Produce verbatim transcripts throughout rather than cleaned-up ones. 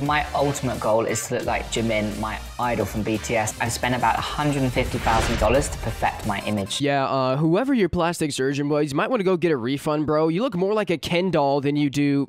My ultimate goal is to look like Jimin, my idol from B T S. I've spent about one hundred fifty thousand dollars to perfect my image. Yeah, uh, whoever your plastic surgeon was, you might want to go get a refund, bro. You look more like a Ken doll than you do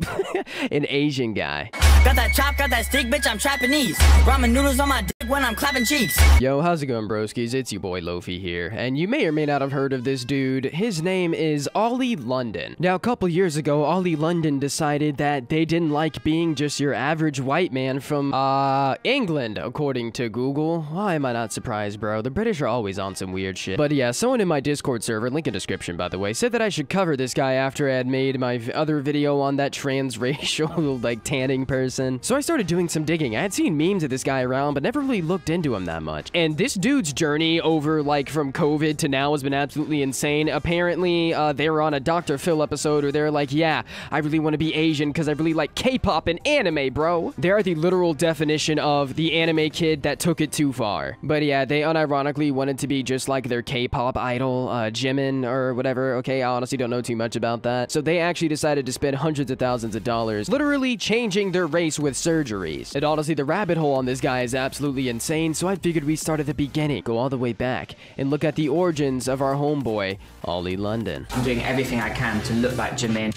an Asian guy. Got that chop, got that stick, bitch, I'm Japanese. Ramen noodles on my dick when I'm clapping cheeks. Yo, how's it going, broskies? It's your boy, Lofi, here. And you may or may not have heard of this dude. His name is Oli London. Now, a couple years ago, Oli London decided that they didn't like being just your average white man from, uh, England, according to Google. Why am I not surprised, bro? The British are always on some weird shit. But yeah, someone in my Discord server, link in description, by the way, said that I should cover this guy after I had made my other video on that transracial, like, tanning person. So I started doing some digging. I had seen memes of this guy around, but never really looked into him that much. And this dude's journey over, like, from COVID to now has been absolutely insane. Apparently, uh, they were on a Doctor Phil episode where they were like, yeah, I really want to be Asian because I really like K-pop and anime, bro. They They are the literal definition of the anime kid that took it too far. But yeah, they unironically wanted to be just like their K-pop idol, uh, Jimin or whatever. Okay, I honestly don't know too much about that. So they actually decided to spend hundreds of thousands of dollars literally changing their race with surgeries. And honestly, the rabbit hole on this guy is absolutely insane. So I figured we start at the beginning, go all the way back, and look at the origins of our homeboy, Oli London. I'm doing everything I can to look like Jimin.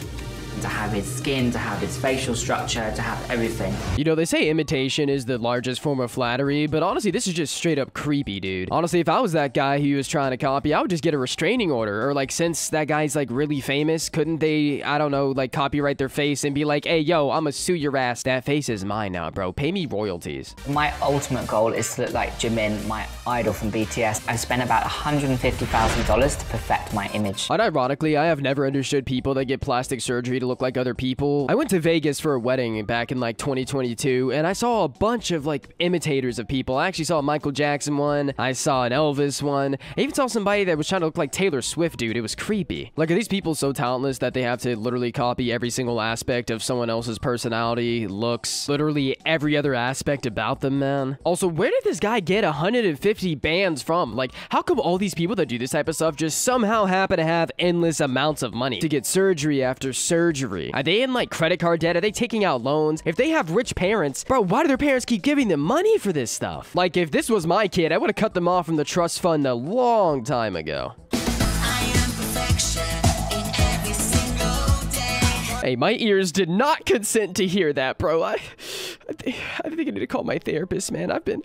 To have his skin, to have his facial structure, to have everything. You know, they say imitation is the largest form of flattery, but honestly, this is just straight up creepy, dude. Honestly, if I was that guy who was trying to copy, I would just get a restraining order. Or like, since that guy's like really famous, couldn't they, I don't know, like copyright their face and be like, hey, yo, I'm gonna sue your ass. That face is mine now, bro. Pay me royalties. My ultimate goal is to look like Jimin, my idol from B T S. I've spent about one hundred fifty thousand dollars to perfect my image. Unironically, I have never understood people that get plastic surgery to look like other people. I went to Vegas for a wedding back in like twenty twenty-two, and I saw a bunch of like imitators of people. I actually saw a Michael Jackson one. I saw an Elvis one. I even saw somebody that was trying to look like Taylor Swift, dude. It was creepy. Like, are these people so talentless that they have to literally copy every single aspect of someone else's personality, looks, literally every other aspect about them, man? Also, where did this guy get one hundred fifty bands from? Like, how come all these people that do this type of stuff just somehow happen to have endless amounts of money to get surgery after surgery? Are they in like credit card debt? Are they taking out loans? If they have rich parents, bro, why do their parents keep giving them money for this stuff? Like, if this was my kid, I would have cut them off from the trust fund a long time ago. I am perfection in every single day. Hey, my ears did not consent to hear that, bro. I, I, th I think I need to call my therapist, man. I've been...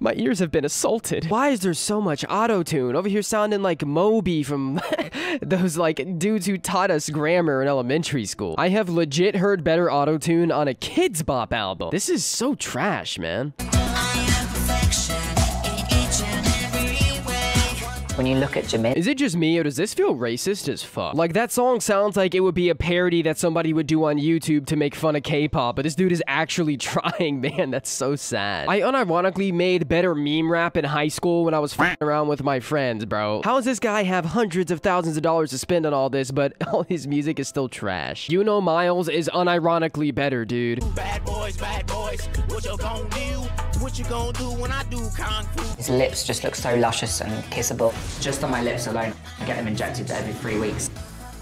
My ears have been assaulted. Why is there so much auto-tune? Over here sounding like Moby from those, like, dudes who taught us grammar in elementary school. I have legit heard better auto-tune on a Kids Bop album. This is so trash, man. When you look at Jimin. Is it just me, or does this feel racist as fuck? Like, that song sounds like it would be a parody that somebody would do on YouTube to make fun of K-pop, but this dude is actually trying, man. That's so sad. I unironically made better meme rap in high school when I was fucking around with my friends, bro. How does this guy have hundreds of thousands of dollars to spend on all this, but all his music is still trash? You know Miles is unironically better, dude. Bad boys, bad boys, what you gonna do? What you gonna do when I do kung fu? His lips just look so luscious and kissable. Just on my lips alone, I get them injected every three weeks.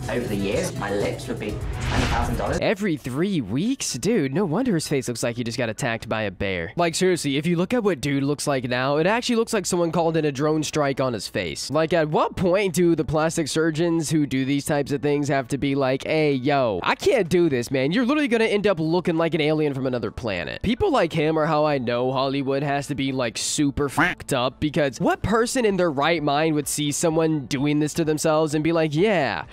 Over the years, my lips would be twenty thousand dollars. Every three weeks? Dude, no wonder his face looks like he just got attacked by a bear. Like, seriously, if you look at what dude looks like now, it actually looks like someone called in a drone strike on his face. Like, at what point do the plastic surgeons who do these types of things have to be like, hey, yo, I can't do this, man. You're literally gonna end up looking like an alien from another planet. People like him are how I know Hollywood has to be, like, super fucked up, because what person in their right mind would see someone doing this to themselves and be like, yeah,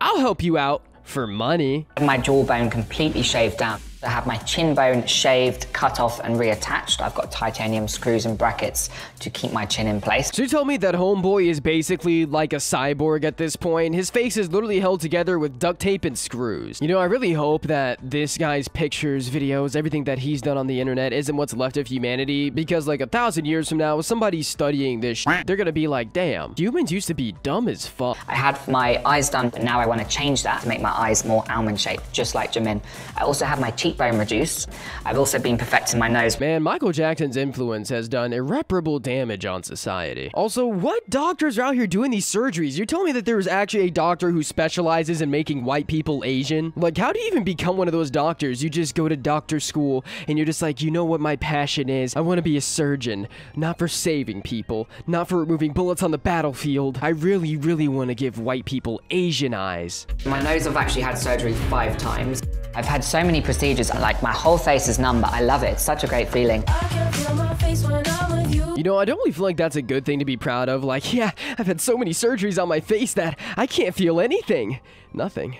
I'll help you out for money. My jawbone completely shaved down. I have my chin bone shaved, cut off, and reattached. I've got titanium screws and brackets to keep my chin in place. So you tell me that homeboy is basically like a cyborg at this point? His face is literally held together with duct tape and screws. You know, I really hope that this guy's pictures, videos, everything that he's done on the internet isn't what's left of humanity, because like a thousand years from now, with somebody studying this shit, they're gonna be like, damn, humans used to be dumb as fuck. I had my eyes done, but now I want to change that to make my eyes more almond shaped, just like Jimin. I also have my cheeks cheekbone reduced. I've also been perfecting my nose. Man, Michael Jackson's influence has done irreparable damage on society. Also, what doctors are out here doing these surgeries? You're telling me that there was actually a doctor who specializes in making white people Asian? Like, how do you even become one of those doctors? You just go to doctor school and you're just like, you know what my passion is? I want to be a surgeon, not for saving people, not for removing bullets on the battlefield. I really, really want to give white people Asian eyes. My nose, I've actually had surgery five times. I've had so many procedures, like my whole face is numb, but I love it. It's such a great feeling. I can feel my face when I'm with you. You know, I don't really feel like that's a good thing to be proud of. Like, yeah, I've had so many surgeries on my face that I can't feel anything. Nothing.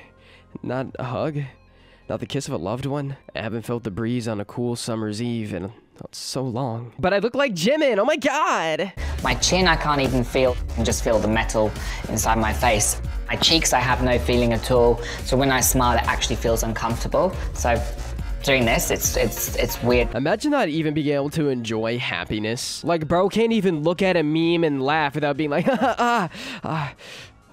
Not a hug. Not the kiss of a loved one. I haven't felt the breeze on a cool summer's eve in so long. But I look like Jimin, oh my god! My chin I can't even feel. I can just feel the metal inside my face. My cheeks I have no feeling at all. So when I smile, it actually feels uncomfortable. So doing this, it's it's it's weird. Imagine not even being able to enjoy happiness. Like, bro can't even look at a meme and laugh without being like, ah, ah, ah.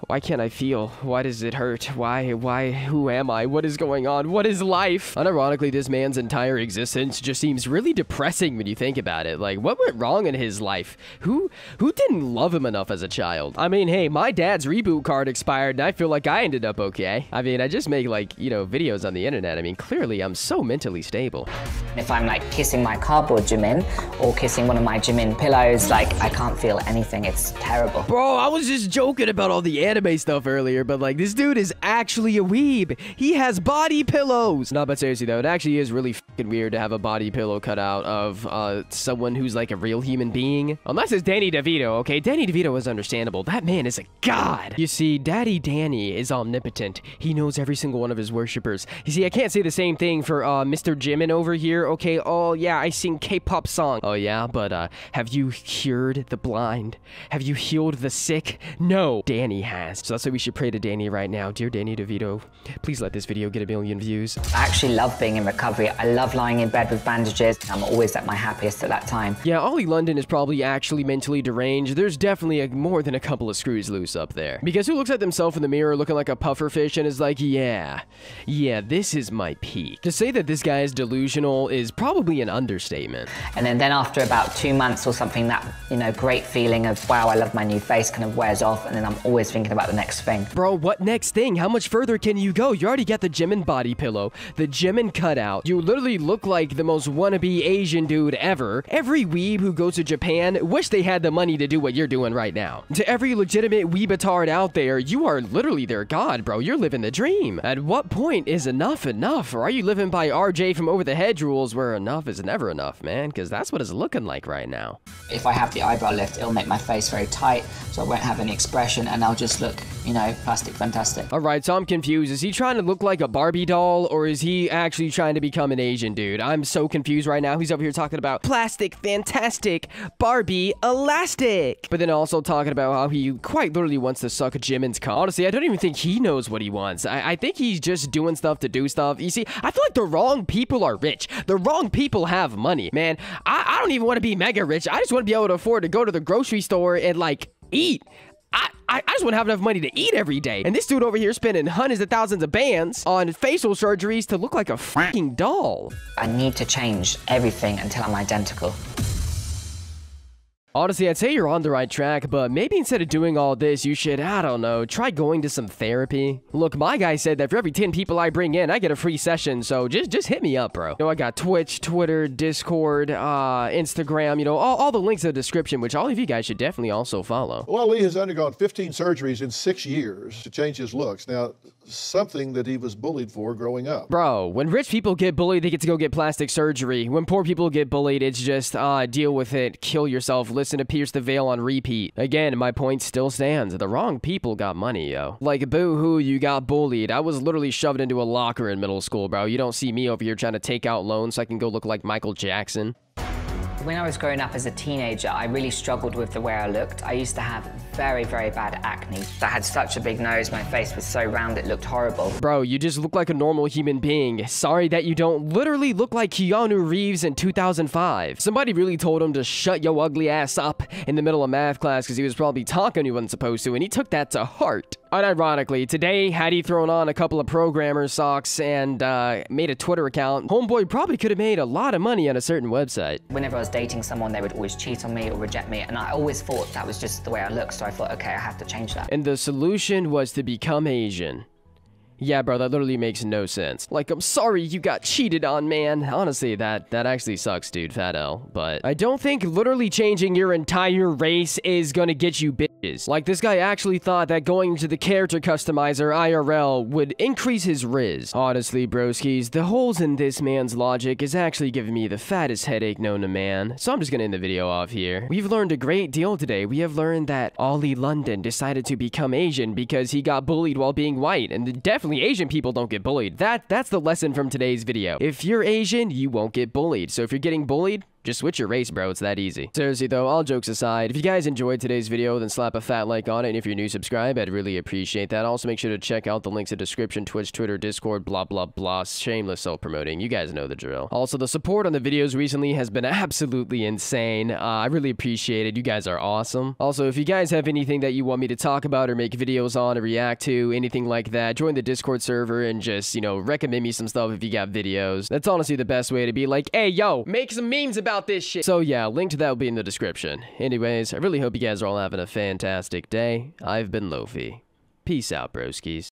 Why can't I feel? Why does it hurt? Why? Why? Who am I? What is going on? What is life? Unironically, this man's entire existence just seems really depressing when you think about it. Like, what went wrong in his life? Who who didn't love him enough as a child? I mean, hey, my dad's reboot card expired and I feel like I ended up okay. I mean, I just make, like, you know, videos on the internet. I mean, clearly I'm so mentally stable. If I'm, like, kissing my cardboard Jimin or kissing one of my Jimin pillows, like, I can't feel anything. It's terrible. Bro, I was just joking about all the anime stuff earlier, but like, this dude is actually a weeb. He has body pillows. No, but seriously though, it actually is really fucking weird to have a body pillow cut out of uh someone who's like a real human being, unless it's Danny DeVito. Okay, Danny DeVito is understandable. That man is a god. You see, Daddy Danny is omnipotent. He knows every single one of his worshipers. You see, I can't say the same thing for uh Mister Jimin over here. Okay, oh yeah, I sing K-pop song. Oh yeah, but uh have you cured the blind? Have you healed the sick? No, Danny has. So that's why we should pray to Danny right now. Dear Danny DeVito, please let this video get a million views. I actually love being in recovery. I love lying in bed with bandages. I'm always at my happiest at that time. Yeah, Oli London is probably actually mentally deranged. There's definitely a, more than a couple of screws loose up there. Because who looks at themselves in the mirror looking like a puffer fish and is like, yeah, yeah, this is my peak. To say that this guy is delusional is probably an understatement. And then, then after about two months or something, that, you know, great feeling of, wow, I love my new face kind of wears off. And then I'm always thinking about the next thing. Bro, what next thing? How much further can you go? You already got the Jimin body pillow, the Jimin cutout. You literally look like the most wannabe Asian dude ever. Every weeb who goes to Japan wish they had the money to do what you're doing right now. To every legitimate weebatard out there, you are literally their god, bro. You're living the dream. At what point is enough enough? Or are you living by R J from Over the Hedge rules where enough is never enough, man? Because that's what it's looking like right now. If I have the eyebrow lift, it'll make my face very tight, so I won't have any expression, and I'll just look, you know, plastic fantastic. All right, so I'm confused. Is he trying to look like a Barbie doll, or is he actually trying to become an Asian dude? I'm so confused right now. He's over here talking about plastic fantastic, Barbie elastic, but then also talking about how he quite literally wants to suck Jimin's cock. Honestly, I don't even think he knows what he wants. I, I think he's just doing stuff to do stuff. You see, I feel like the wrong people are rich. The wrong people have money, man. I, I don't even want to be mega rich. I just want to be able to afford to go to the grocery store and, like, eat. I, I just want to have enough money to eat every day. And this dude over here spending hundreds of thousands of bands on facial surgeries to look like a fucking doll. I need to change everything until I'm identical. Honestly, I'd say you're on the right track, but maybe instead of doing all this, you should, I don't know, try going to some therapy. Look, my guy said that for every ten people I bring in, I get a free session, so just just hit me up, bro. You know, I got Twitch, Twitter, Discord, uh, Instagram, you know, all, all the links in the description, which all of you guys should definitely also follow. Well, Lee has undergone fifteen surgeries in six years to change his looks. Now, something that he was bullied for growing up. Bro, when rich people get bullied, they get to go get plastic surgery. When poor people get bullied, it's just, uh, deal with it, kill yourself, listen. Listen to Pierce the Veil on repeat. Again, my point still stands. The wrong people got money, yo. Like, boo-hoo, you got bullied. I was literally shoved into a locker in middle school, bro. You don't see me over here trying to take out loans so I can go look like Michael Jackson. When I was growing up as a teenager, I really struggled with the way I looked. I used to have very, very bad acne. I had such a big nose, my face was so round it looked horrible. Bro, you just look like a normal human being. Sorry that you don't literally look like Keanu Reeves in two thousand five. Somebody really told him to shut your ugly ass up in the middle of math class because he was probably talking to one supposed to, and he took that to heart. Unironically, today, had he thrown on a couple of programmer socks and uh, made a Twitter account, homeboy probably could have made a lot of money on a certain website. Whenever I was dating someone, they would always cheat on me or reject me, and I always thought that was just the way I looked, so I thought, okay, I have to change that. And the solution was to become Asian. Yeah, bro, that literally makes no sense. Like, I'm sorry you got cheated on, man. Honestly, that that actually sucks, dude, fat L. But I don't think literally changing your entire race is gonna get you bitches. Like, this guy actually thought that going to the character customizer I R L would increase his riz. Honestly, broskies, the holes in this man's logic is actually giving me the fattest headache known to man. So I'm just gonna end the video off here. We've learned a great deal today. We have learned that Oli London decided to become Asian because he got bullied while being white, and the definitely Asian people don't get bullied. That that's the lesson from today's video. If you're Asian, you won't get bullied. So if you're getting bullied, just switch your race, bro. It's that easy. Seriously, though, all jokes aside, if you guys enjoyed today's video, then slap a fat like on it. And if you're new, subscribe. I'd really appreciate that. Also, make sure to check out the links in the description, Twitch, Twitter, Discord, blah, blah, blah. Shameless self-promoting. You guys know the drill. Also, the support on the videos recently has been absolutely insane. Uh, I really appreciate it. You guys are awesome. Also, if you guys have anything that you want me to talk about or make videos on or react to, anything like that, join the Discord server and just, you know, recommend me some stuff if you got videos. That's honestly the best way to be like, hey, yo, make some memes about this shit. So yeah, link to that will be in the description. Anyways, I really hope you guys are all having a fantastic day. I've been Lofi. Peace out, broskies.